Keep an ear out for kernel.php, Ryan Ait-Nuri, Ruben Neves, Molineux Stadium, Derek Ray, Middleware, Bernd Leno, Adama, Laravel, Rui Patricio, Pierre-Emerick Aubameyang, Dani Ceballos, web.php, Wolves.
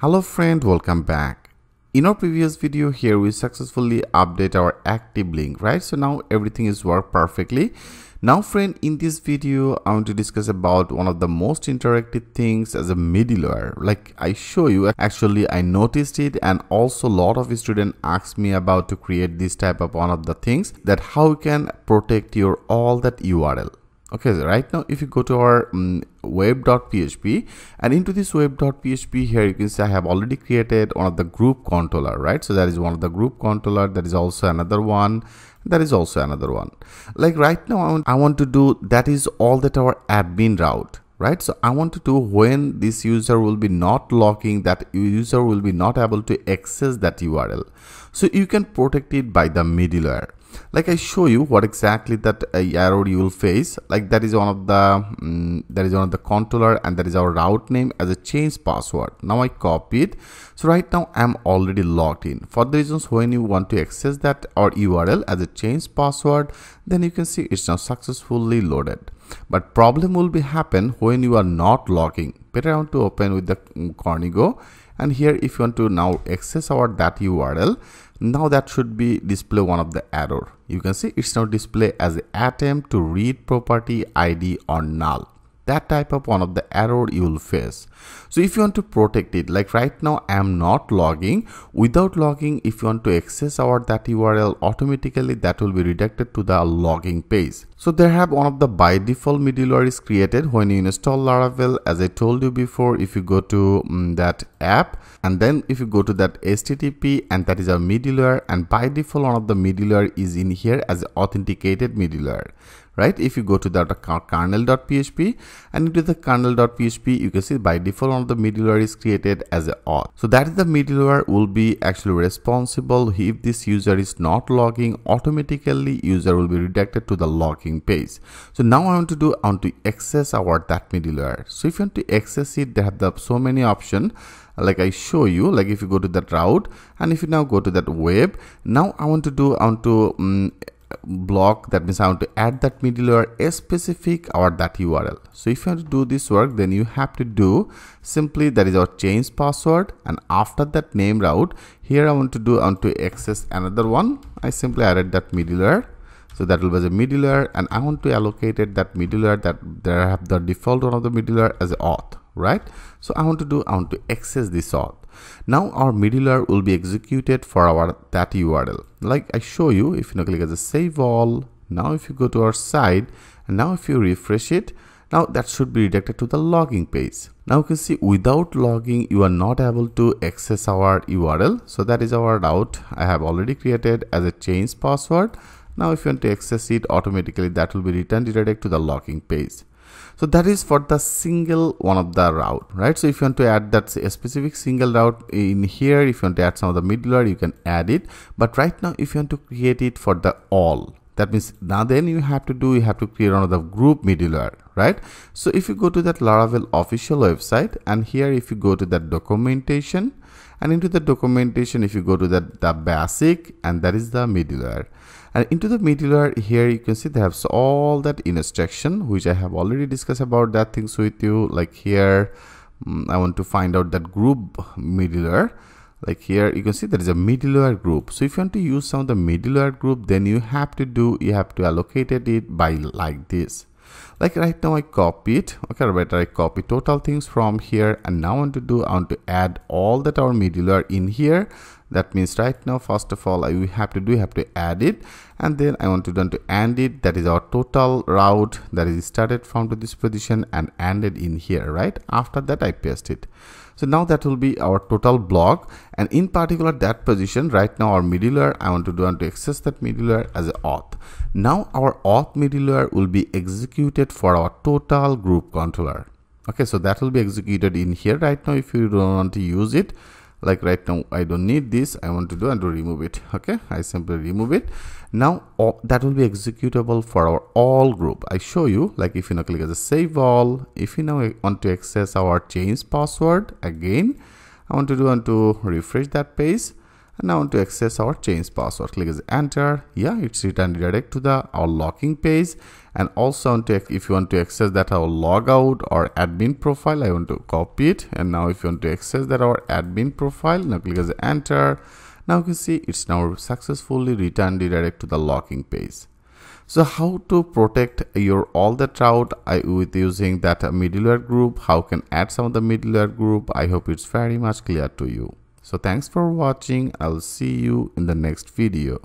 Hello friend, welcome back. In our previous video here, we successfully update our active link, right? So now everything is worked perfectly. Now friend, in this video, I want to discuss about one of the most interactive things as a middleware. Like I show you, actually I noticed it, and also a lot of students asked me about to create this type of one of the things that how you can protect your all that URL. Okay, so right now if you go to our web.php and into this web.php here, you can see I have already created one of the group controller, right? So that is one of the group controller, that is also another one, that is also another one. Like right now I want to do that is all that our admin route, right? So I want to do when this user will be not logging, that user will be not able to access that URL. So you can protect it by the middleware. Like I show you what exactly that error you will face. Like that is one of the controller, and that is our route name as a change password. Now I copy it. So right now I'm already logged in. For the reasons when you want to access that or URL as a change password, then you can see it's now successfully loaded. But problem will be happen when you are not logging. Better I want to open with the Cornigo, and here if you want to now access our that URL. Now that should be display one of the error. You can see it's now display as attempt to read property ID or null. That type of one of the error you will face. So if you want to protect it, like right now I am not logging. Without logging, if you want to access our that URL, automatically that will be redirected to the logging page. So there have one of the by default middleware is created when you install Laravel. As I told you before, if you go to that app and then if you go to that HTTP, and that is our middleware, and by default one of the middleware is in here as authenticated middleware. Right, if you go to that kernel.php and into the kernel.php, you can see by default on the middleware is created as auth. So that is the middleware will be actually responsible. If this user is not logging, automatically user will be redirected to the logging page. So now I want to access our that middleware. So if you want to access it, they have the so many options. Like I show you, like if you go to that route and if you now go to that web, now I want to block, that means I want to add that middleware a specific or that URL. So if you want to do this work, then you have to do simply that is our change password, and after that name route here I want to access another one. I simply added that middleware, so that will be the middleware, and I want to allocate it that middleware that there have the default one of the middleware as auth, right? So I want to access this auth. Now our middleware will be executed for our that URL. Like I show you, if you click as a save all, now if you go to our side and now if you refresh it, now that should be redirected to the logging page. Now you can see without logging you are not able to access our URL. So that is our route I have already created as a change password. Now if you want to access it, automatically that will be redirected to the logging page. So that is for the single one of the route, right? So if you want to add that a specific single route in here, if you want to add some of the middleware, you can add it. But right now, if you want to create it for the all, that means now then you have to create another group middleware, right? So if you go to that Laravel official website, and here if you go to that documentation, and into the documentation if you go to that the basic, and that is the middleware, and into the middleware here you can see they have all that instruction which I have already discussed about that things with you. Like here I want to find out that group middleware. Like here you can see there is a middleware group. So if you want to use some of the middleware group, then you have to allocate it by like this. Like right now I copy it. Okay, better I copy total things from here, and now I want to add all that our middleware in here. That means right now first of all we have to add it, and then I want to end it. That is our total route, that is started from to this position and ended in here, right? After that I paste it. So now that will be our total block, and in particular that position right now our middleware I want to access that middleware as auth. Now our auth middleware will be executed for our total group controller. Okay, so that will be executed in here. Right now if you don't want to use it, like right now I don't need this, I want to remove it. Okay, I simply remove it. Now that will be executable for our all group. I show you, like if you now click as a save all, if you now want to access our change password again, I want to refresh that page, And now to access our change password, click enter. Yeah, it's returned direct to the our login page. And also on to, if you want to access that our logout or admin profile, I want to copy it. And now if you want to access that our admin profile, now click enter. Now you can see it's now successfully returned direct to the login page. So how to protect your all the route with using that middleware group? How can add some of the middleware group? I hope it's very much clear to you. So thanks for watching. I'll see you in the next video.